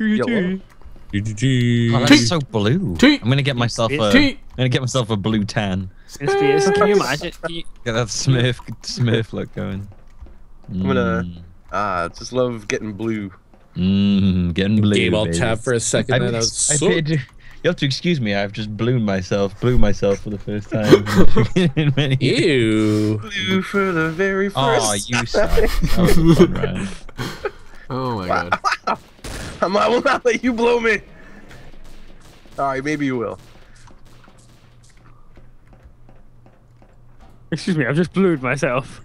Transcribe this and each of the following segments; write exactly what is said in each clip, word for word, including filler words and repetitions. Oh, that's so blue. I'm gonna get myself a. I'm gonna get myself a blue tan. Can you imagine? Get that Smurf Smurf look going. I'm gonna. Ah, just love getting blue. Mmm, getting blue. Game, I'll tab for a second. I, and I was so... I paid, you have to excuse me. I've just bloomed myself, blew myself for the first time. in many Ew. Blue for the very first. Oh, you suck. That was fun round. Oh my wow. god. I'm, I will not let you blow me. All right, maybe you will. Excuse me. I've just blued myself.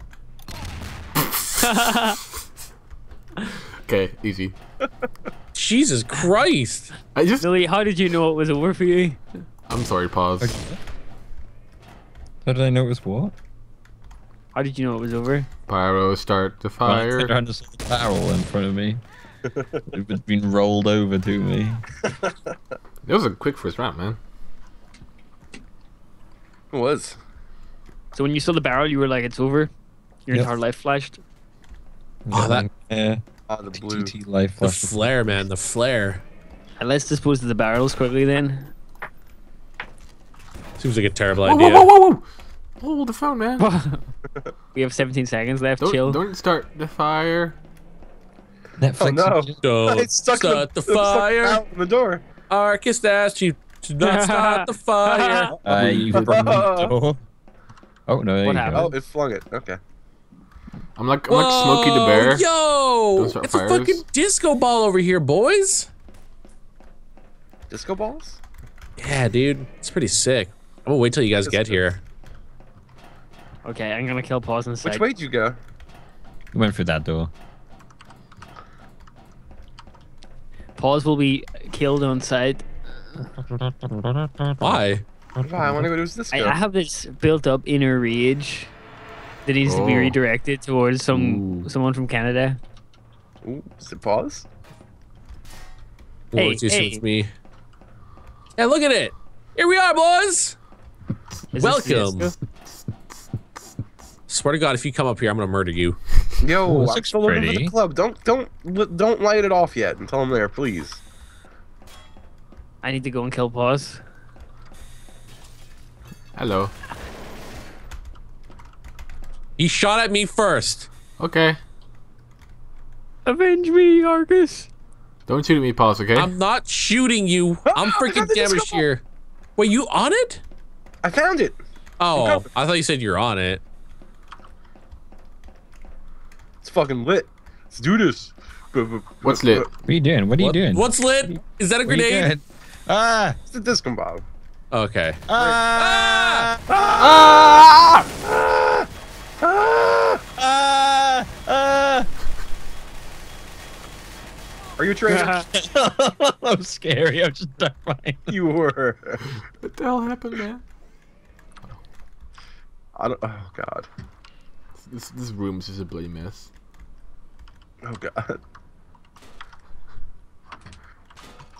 Okay, easy. Jesus Christ! I just Lily, how did you know it was over for you? I'm sorry, pause. Okay. How did I know it was what? How did you know it was over? Pyro, start the fire. I turned to see the barrel in front of me. It's been rolled over to me. It was a quick first round, man. It was. So when you saw the barrel, you were like, "It's over." Your yep. entire life flashed. Oh, that. Yeah. Ah, the blue. Life the flare, man, the flare. And let's dispose of the barrels quickly then. Seems like a terrible whoa, idea. Whoa, whoa, whoa, whoa! Hold the phone, man. We have seventeen seconds left. Don't, chill. Don't start the fire. Netflix. Oh, no. Don't it's stuck start the, the fire. It's stuck out the door. Arkas asked you to not start the fire. Uh, you from the door. Oh no! There what you happened? Go. Oh, it flung it. Okay. I'm like, I'm like Smokey the Bear. Yo! It's fires. A fucking disco ball over here, boys! Disco balls? Yeah, dude. It's pretty sick. I'm gonna wait till you guys disco. Get here. Okay, I'm gonna kill Pause inside. Which way did you go? You went through that door. Pause will be killed on sight. Why? Why? I wanna go do this disco. I, I have this built up inner rage. That needs oh. to be redirected towards some Ooh. Someone from Canada. Ooh, is it Pause? Hey, oh, hey. Me. And look at it! Here we are, boys! Is welcome! Swear to God, if you come up here, I'm gonna murder you. Yo, I'm still looking for the club. Don't, don't, don't light it off yet until I'm there, please. I need to go and kill Pause. Hello. He shot at me first. Okay. Avenge me, Arkas. Don't shoot at me, Pause, okay? I'm not shooting you. Oh, I'm freaking damaged here. Wait, you on it? I found it. Oh, I thought you said you're on it. It's fucking lit. Let's do this. What's lit? What are you doing? What are what? you doing? What's lit? Is that a what grenade? Ah, it's a disco bomb. Okay. Ah! Ah! Ah! Ah! Ah! Ah! Ah! Are you a traitor? That was scary. I was just terrified. You were. What the hell happened, man? I don't. Oh God. This this room's just a bloody mess. Oh God.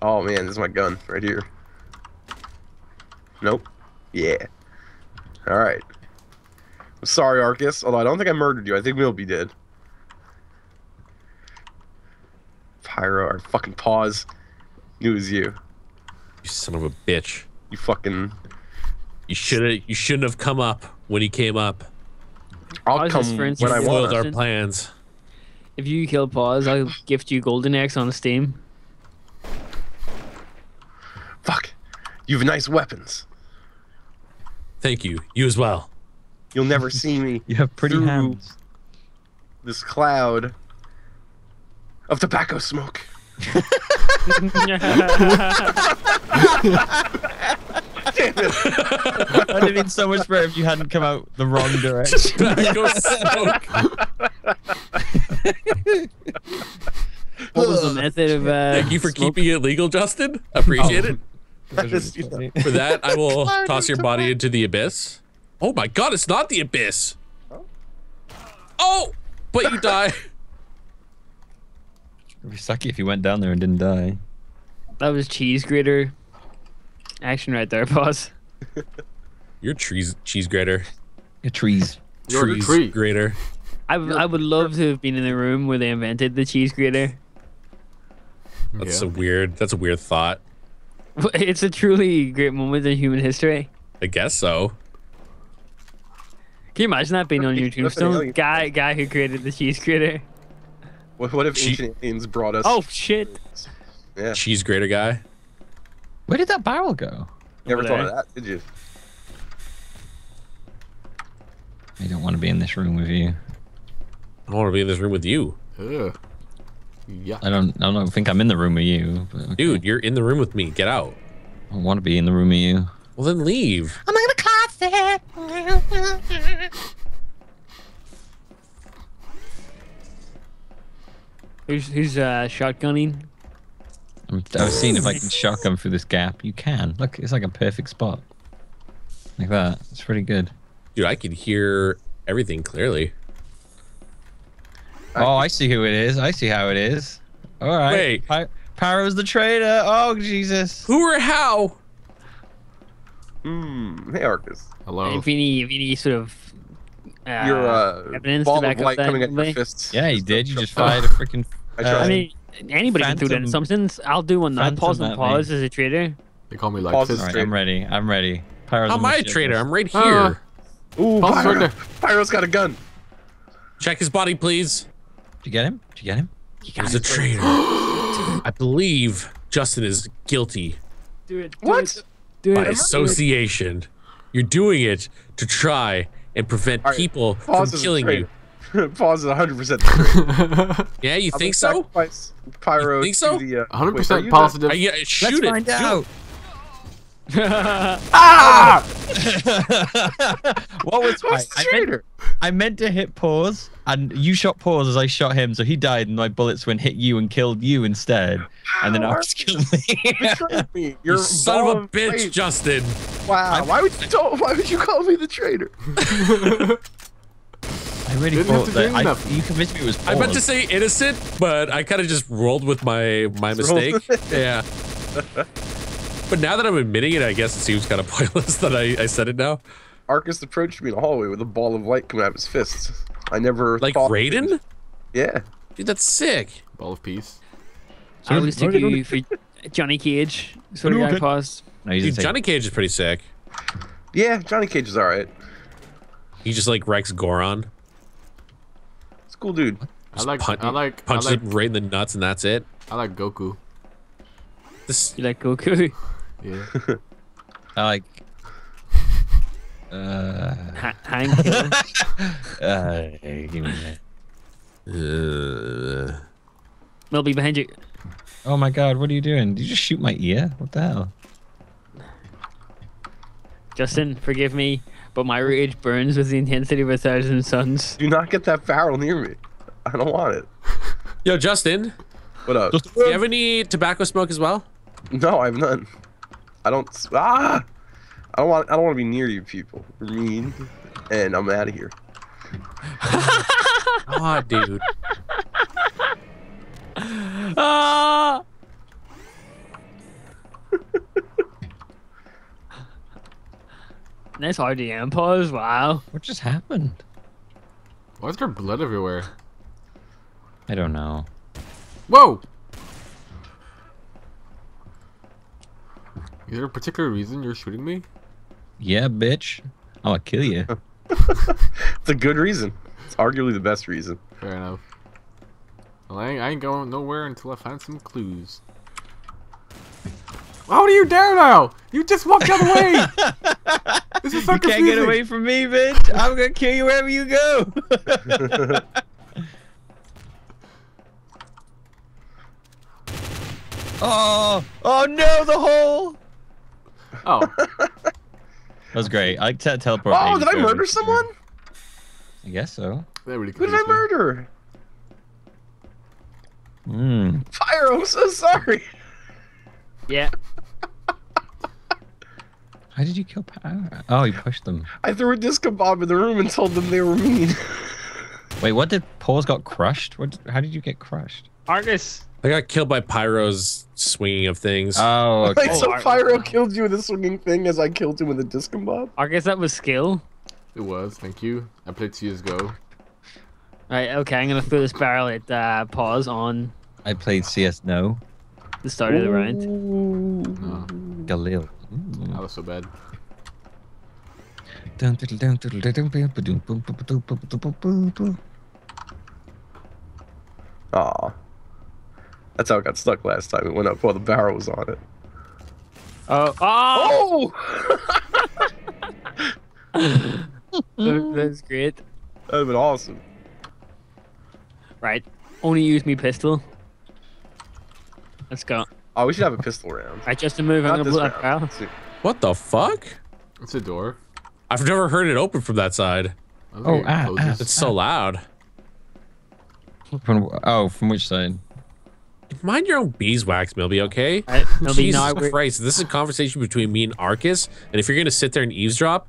Oh man, this is my gun right here. Nope. Yeah. All right. Sorry, Arkas, although I don't think I murdered you. I think Millbee did. Pyro, or fucking Pause. It was you. You son of a bitch. You fucking... You shouldn't You shouldn't have come up when he came up. I'll Pause come when I want. Our plans. If you kill Pause, I'll gift you Golden Axe on Steam. Fuck. You have nice weapons. Thank you. You as well. You'll never see me. You have pretty hands. This cloud of tobacco smoke. Damn it! I'd have been so much better if you hadn't come out the wrong direction. Tobacco smoke. What was the method of? Uh, Thank you for smoke? Keeping it legal, Justin. Appreciate oh. it. That is, for that, I will toss your body into the abyss. Oh my God! It's not the abyss. Oh, oh but you die. It'd be sucky if you went down there and didn't die. That was cheese grater action right there, Pause. Your trees, cheese grater. Your trees. Your trees tree. grater. I I would love to have been in the room where they invented the cheese grater. That's yeah. a weird. That's a weird thought. It's a truly great moment in human history. I guess so. Can you imagine that being on your tombstone? Guy, guy who created the cheese grater. What, what if ancient aliens brought us? Oh shit! Yeah. Cheese grater guy. Where did that barrel go? Never thought of that, did you? I don't want to be in this room with you. I don't want to be in this room with you. Ugh. Yeah. I don't. I don't think I'm in the room with you. But okay. Dude, you're in the room with me. Get out. I don't want to be in the room with you. Well, then leave. I'm in the closet. Who's who's uh, shotgunning? I'm, I was seeing if I can shotgun through this gap. You can. Look, it's like a perfect spot. Like that. It's pretty good. Dude, I can hear everything clearly. Oh, I see who it is. I see how it is. All right. Wait. Py Pyro's the traitor. Oh, Jesus. Who or how? Hmm. Hey, Arkas. Hello. And if you need, if you need sort of uh, your uh, ball of light coming at your fists. Yeah, you did. You just fired a freaking... I, uh, I mean, anybody phantom, can do that in some sense. I'll do one. Phantom, pause and pause as a traitor. They call me like pause this. Right, I'm ready. I'm ready. Pyro's I'm a traitor. I'm right here. Uh, Ooh, Pyro. Pyro's got a gun. Check his body, please. Did you get him? Did you get him? He got He's him. a traitor. I believe Justin is guilty. Do it. Do what? It. By association. You're doing it to try and prevent right. people Pause from killing you. Pause is one hundred percent. Yeah, you think so? Pyro you think so? The, uh, one hundred percent wait, positive. You, uh, shoot Let's it. Find out. Ah! What was What's I, I, meant, I meant to hit pause, and you shot pause as I shot him, so he died, and my bullets went hit you and killed you instead. How and then I was killed me. You're you son of a bitch, traitor. Justin. Wow. I'm, why would you don't, Why would you call me the traitor? I really Didn't thought that I, you convinced me it was. Pause. I meant to say innocent, but I kind of just rolled with my my just mistake. Yeah. But now that I'm admitting it, I guess it seems kind of pointless that I, I said it now. Arkas approached me in the hallway with a ball of light coming out of his fist. I never Like thought Raiden? It. Yeah. Dude, that's sick. Ball of peace. So I was taking you for Johnny Cage. So did I pause? No, Dude, Johnny Cage is pretty sick. Yeah, Johnny Cage is alright. He just like wrecks Goron. It's a cool dude. I like, punch, I like punches I like, him right in the nuts and that's it. I like Goku. This... You like Goku? Yeah. I like. Uh. Hang uh, give me that. Uh. Millbee behind you. Oh my God! What are you doing? Did you just shoot my ear? What the hell? Justin, forgive me, but my rage burns with the intensity of a thousand suns. Do not get that barrel near me. I don't want it. Yo, Justin. What up? Justin, do you have any tobacco smoke as well? No, I have none. I don't. Ah, I don't want. I don't want to be near you people. You're mean, and I'm out of here. Ah, oh, dude. Ah. Nice R D M pause. Wow. What just happened? Why is there blood everywhere? I don't know. Whoa. Is there a particular reason you're shooting me? Yeah, bitch. I'm gonna kill you. It's a good reason. It's arguably the best reason. Fair enough. Well, I, ain't, I ain't going nowhere until I find some clues. How do you dare now? You just walked out of the way. This is so You confusing. Can't get away from me, bitch. I'm gonna kill you wherever you go. Oh! Oh no, the hole! Oh, that was great. I like to teleport. Oh, did I murder someone? I guess so. Really Who did I murder? Hmm. Pyro, I'm so sorry. Yeah. How did you kill Pyro? Oh, you pushed them. I threw a disco bomb in the room and told them they were mean. Wait, what did Paul's got crushed? What? How did you get crushed? Arkas. I got killed by Pyro's swinging of things. Oh, okay. Like, so oh, Pyro killed you with a swinging thing as I killed him with a disco bomb? I guess that was skill. It was, thank you. I played C S G O. Alright, okay, I'm gonna throw this barrel at uh, pause on. I played C S no. the start of the round. Oh, Galil. Mm. That was so bad. Aw. That's how it got stuck last time. It went up while the barrel was on it. Uh, oh! Oh! That's great. That would have been awesome. Right. Only use me pistol. Let's go. Oh, we should have a pistol round. Right, Justin, move. I'm gonna blow that barrel. What the fuck? It's a door. I've never heard it open from that side. Oh, ah, ah, it's ah. so loud. From, oh, from which side? Mind your own beeswax, Millbee, okay? I, Millbee, Jesus no, Christ, this is a conversation between me and Arkas, and if you're going to sit there and eavesdrop,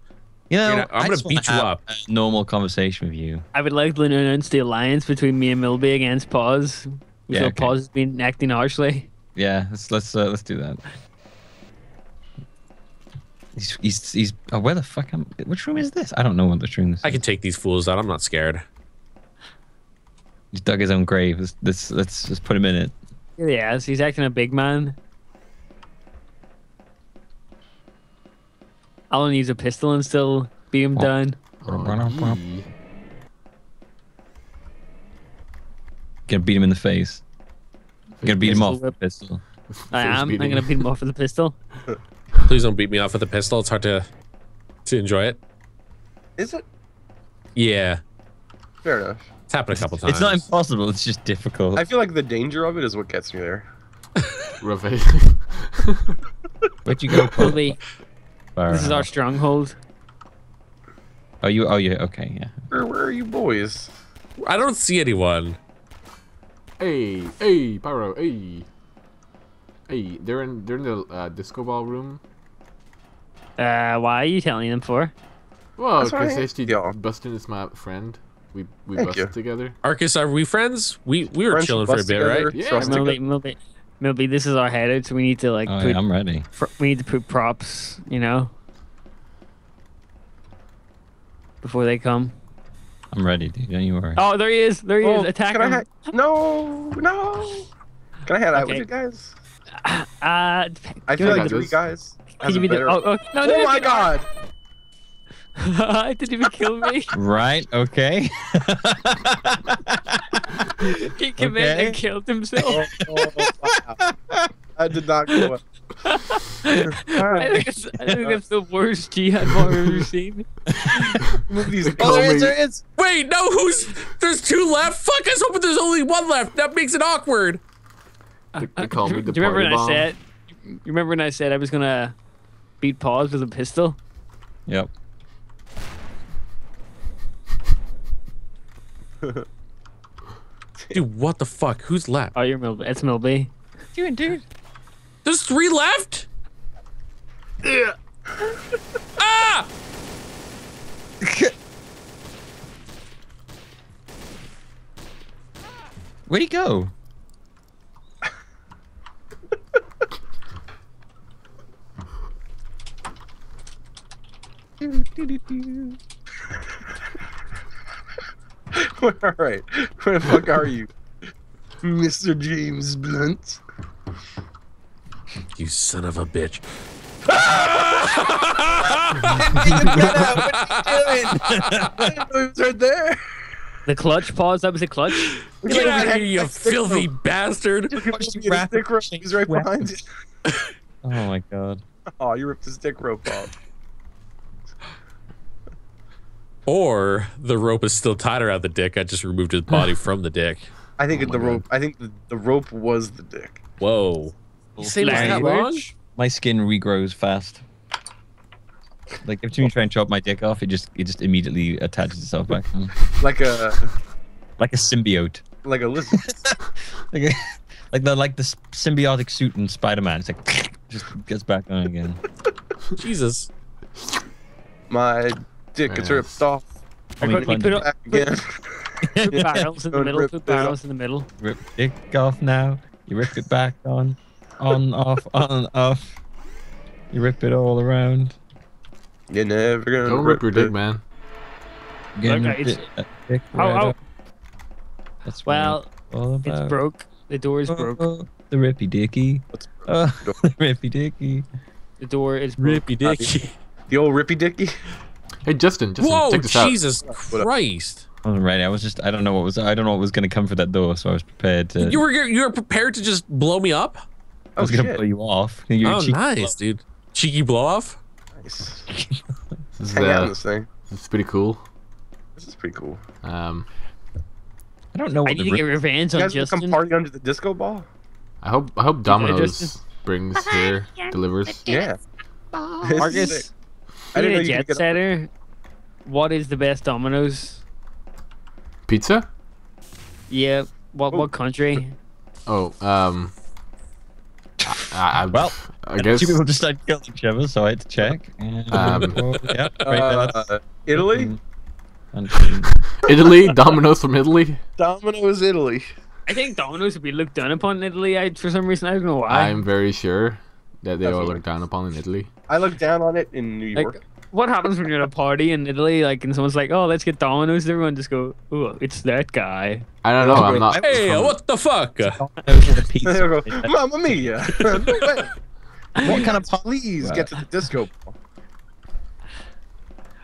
you know, gonna, I'm going to beat you up. A normal conversation with you. I would like to announce the alliance between me and Millbee against Pause. Yeah, so okay. Pause has been acting harshly. Yeah, let's let's uh, let's do that. He's he's, he's oh, where the fuck am? Which room is this? I don't know what this room is. I can take these fools out. I'm not scared. He's dug his own grave. Let's let's let's, let's put him in it. Yes, he's acting a big man. Alan needs a pistol and still beat him oh. down. Oh, gonna beat him in the face. Gonna beat him off with a pistol. I am. I'm gonna beat him off with a pistol. Please don't beat me off with a pistol. It's hard to to enjoy it. Is it? Yeah. Fair enough. It's happened a couple times. It's not impossible. It's just difficult. I feel like the danger of it is what gets me there. Where'd you go, Polly? This is our stronghold. Oh, you? Oh, yeah. Okay, yeah. Where, where are you boys? I don't see anyone. Hey, hey, Pyro, hey, hey. They're in. They're in the uh, disco ball room. Uh, why are you telling them for? Well, because H D Bustin is my friend. We we Thank busted you. together. Arkas, are we friends? We we were French chilling for a bit, together, right? Yeah. Millbee, Millbee, Millbee, this is our headout, so we need to like. Oh, put, yeah, I'm ready. We need to put props, you know, before they come. I'm ready, dude. Don't you worry. Oh, there he is. There he oh, is. Attack him. No, no. Can I head okay. out with you guys? Uh, I feel like three guys. Can you better... oh, oh, no, oh no, my no. God. I didn't even kill me. Right, okay. He came in and killed himself. Oh, oh, wow. I did not kill him. I think, it's, I think that's the worst jihad I've ever seen. Oh, there is, there is. Wait, no, who's... There's two left? Fuck, I was hoping there's only one left. That makes it awkward. Uh, uh, do you remember when bomb. I said... You remember when I said I was going to beat Pause with a pistol? Yep. Dude, what the fuck? Who's left? Oh, you're Millbee. It's Millbee. You and dude. There's three left? Yeah. Ah! Where'd he go? do, do, do, do. Alright, where the fuck are you? Mister James Blunt? You son of a bitch. The clutch, Pause, that was a clutch. Get out of here, you filthy bastard. He's right behind you. Oh my god. Oh, you ripped his dick rope off. Or the rope is still tied around the dick. I just removed his body from the dick. I think oh the rope. God. I think the, the rope was the dick. Whoa! You say that long? My skin regrows fast. Like if you try and chop my dick off, it just it just immediately attaches itself back. Like a, like a symbiote. Like a lizard. like a, like the like the symbiotic suit in Spider-Man. It's like just gets back on again. Jesus. My. Dick gets ripped off. I mean, put, put, it back put, again. put barrels in the middle. Put barrels in the middle. Rip dick off now. You rip it back on, on off, on off. You rip it all around. You're never gonna. Don't rip, rip your dick, dick man. Okay, it's, dick right oh, oh. That's well, it's broke. The door is broke. The Rippy Dicky. Uh, the Rippy Dicky. The door is broken. Rippy Dicky. The old Rippy Dicky. Hey Justin, Justin, whoa, check this Jesus out. Christ! All right, I was just—I don't know what was—I don't know what was going to come for that door, so I was prepared to. You were—you were prepared to just blow me up. I was oh, going to blow you off. You're oh, nice, blow. dude! Cheeky blow off. Nice. This is, uh, hang out on this thing. This is pretty cool. This is pretty cool. Um, I don't know. What I need to get revenge on Justin. You guys come party under the disco ball. I hope. I hope Domino's brings here, delivers. Yeah. Arkas, I didn't know you could get a jet setter. What is the best Domino's? Pizza? Yeah. What? What country? Oh, um. I, I, well, I guess two people just started killing each other, so I had to check. And, um, oh, yeah, right uh, Italy. Italy, Domino's from Italy. Domino's Italy. I think Domino's would be looked down upon in Italy. I, for some reason, I don't know why. I'm very sure that they are looked down upon in Italy. I looked down on it in New York. Like, what happens when you're at a party in Italy, like, and someone's like, "Oh, let's get Domino's," and everyone just go, "Ooh, it's that guy." I don't know. I'm not. Hey, from... what the fuck? Mamma mia! What kind of please get to the disco?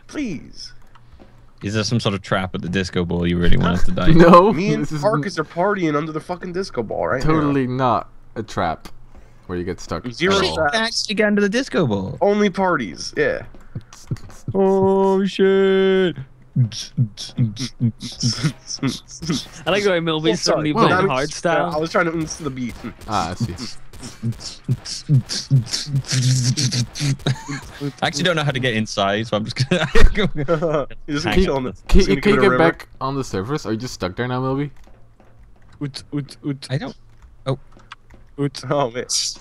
Please. Is there some sort of trap at the disco ball you really want us to die? No. Me and Arkas are partying under the fucking disco ball right totally now. Totally not a trap where you get stuck. Zero traps. Actually got into the disco ball. Only parties. Yeah. Oh shit. I like the way Millbee's suddenly playing hard style. I was trying to miss the beat. Ah, I see. I actually don't know how to get inside, so I'm just gonna. Go just can you, the, can you get river. back on the surface? Are you just stuck there now, Millbee? Oot, oot, oot. I don't. Oh. Oot. Oh, man. It's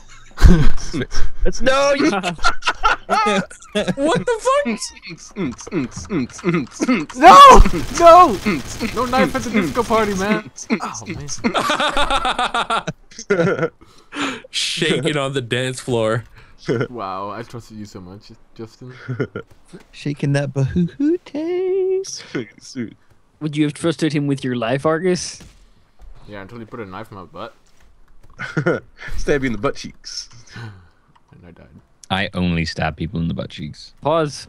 no. You... What the fuck? No! No! No knife at the disco party, man. Oh, man. Shaking on the dance floor. Wow, I trusted you so much, Justin. Shaking that bahoo-hoo taste. Would you have trusted him with your life, Arkas? Yeah, until he put a knife in my butt. Stab you in the butt cheeks. And I died. I only stab people in the butt cheeks. Pause.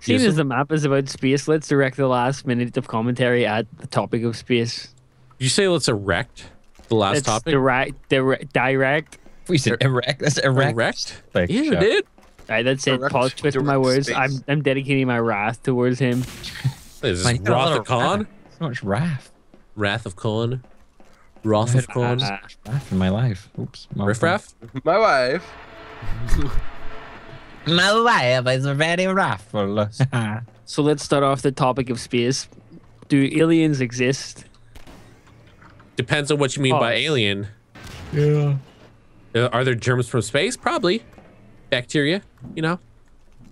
Seeing as the map is about space, let's direct the last minute of commentary at the topic of space. Did you say let's erect the last let's topic? Direct, direct, direct. We said erect. That's erect. Erect? Like, yeah, sure. Dude. All right, that's erect, it. Pause. Twist my words. Space. I'm I'm dedicating my wrath towards him. Is this Wrath of Khan? So much wrath. Wrath of Khan. Wrath of Khan. Wrath in my life. Oops. Riff raff. My wife. My life is very wrathful. So let's start off the topic of space. Do aliens exist? Depends on what you mean oh. by alien. Yeah. Uh, are there germs from space? Probably. Bacteria, you know?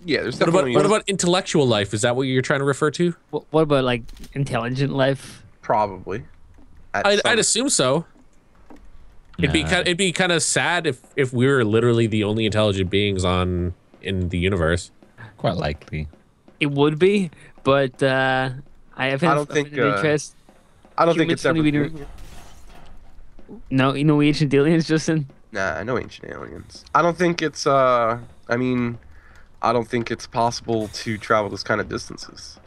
Yeah, there's what about, what about intellectual life? Is that what you're trying to refer to? What, what about, like, intelligent life? Probably. I'd, I'd assume so. It'd be kind. It'd be kind of sad if if we were literally the only intelligent beings on in the universe. Quite likely. It would be, but uh, I have. I don't think. Uh, interest. I don't Humans think it's ever. No, you know ancient aliens, Justin. Nah, I know ancient aliens. I don't think it's. Uh, I mean, I don't think it's possible to travel this kind of distances.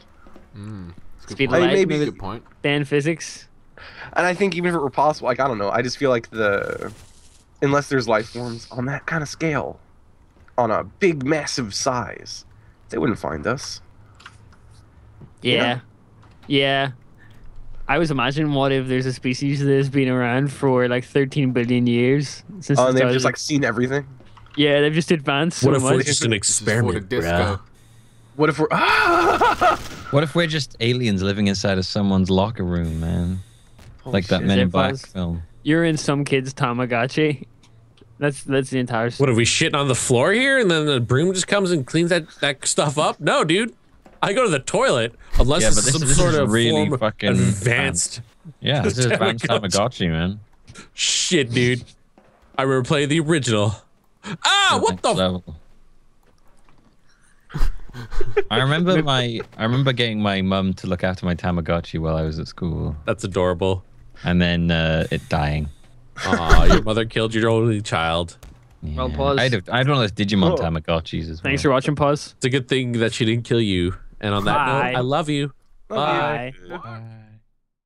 Mm, Speed of light. Maybe good point. Than physics. And I think even if it were possible, like, I don't know, I just feel like the... Unless there's life forms on that kind of scale, on a big, massive size, they wouldn't find us. Yeah. You know? Yeah. I was imagining what if there's a species that has been around for, like, thirteen billion years. Since oh, and they've just, like, seen everything? Yeah, they've just advanced what so much. What if we're just an experiment, bro? What if we're... What if we're just aliens living inside of someone's locker room, man? Holy like shit. That Men in Black film. You're in some kid's Tamagotchi. That's that's the entire story. What, are we shitting on the floor here and then the broom just comes and cleans that, that stuff up? No, dude. I go to the toilet unless yeah, it's this, some this sort of really form fucking advanced. advanced. Yeah, this is advanced Tamagotchi, man. Shit, dude. I remember playing the original. Ah, what the... So. I remember my I remember getting my mum to look after my Tamagotchi while I was at school. That's adorable. And then uh, it dying. Aw, your mother killed your only child. Yeah. Well, Pause. I had, I had one of those Digimon oh. Tamagotchis as well. Thanks for watching, Pause. It's a good thing that she didn't kill you. And on Bye. that note, I love you. Love Bye. You. Bye. Bye.